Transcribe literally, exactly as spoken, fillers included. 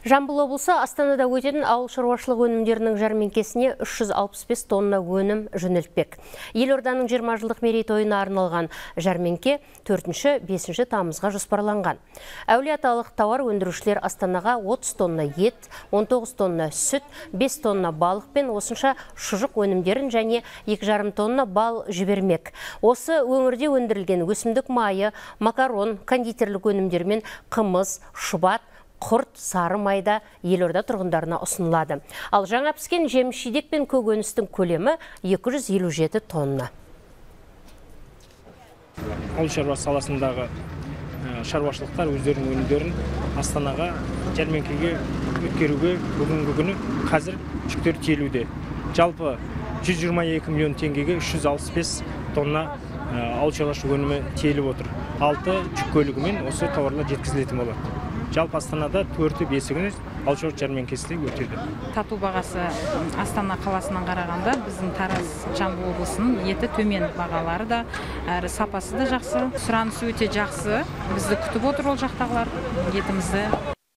Жамбыл облысы Астанада өтетін ауыл шаруашылығы өнімдерінің жәрмеңкесіне үш жүз алпыс бес тонна өнім жөнелтпек. Елорданың жиырма жылдық мерейтойына арналған жәрмеңке төртінші-бесінші тамызға жоспарланған. Әулиеаталық тауар өндірушілер Астанаға отыз тонна ет, он тоғыз тонна сүт, бес тонна балық пен осынша шұжық өнімдерін және екі жарым тонна бал жібермек. Осы өңірде өндірілген өсімдік майы, макарон, кондитерлік өнімдермен қымыз, шұбат, құрт, сары майда елорда тұрғындарына ұсынылады. Ал жаңа піскен жеміс-жидек пен көкөністің көлемі екі жүз елу жеті тонна. Ауыл шаруашылығы саласындағы шаруашылықтар өздерінің өнімдерін Астанаға жәрмеңкеге өткеруге бүгінгі күні қазір жүктер тиелуде. Жалпы жүз жиырма екі миллион теңгеге үш жүз алпыс бес тонна ауыл шаруашылығы өнімі тиеліп отыр. алты жүк көлігімен осы тауарлар жеткізілетін болады. Жалпы Астанада төрті-бесі күні ауыл шаруашылығы жәрмеңкесі өтеді. Тату бағасы Астана қаласынан қарағанда біздің Тараз, Жамбыл облысының еті төмен бағалары да, әрі сапасы да жақсы, сұранысы өте жақсы. Бізді күтіп отыр ол жақтағылар етімізді.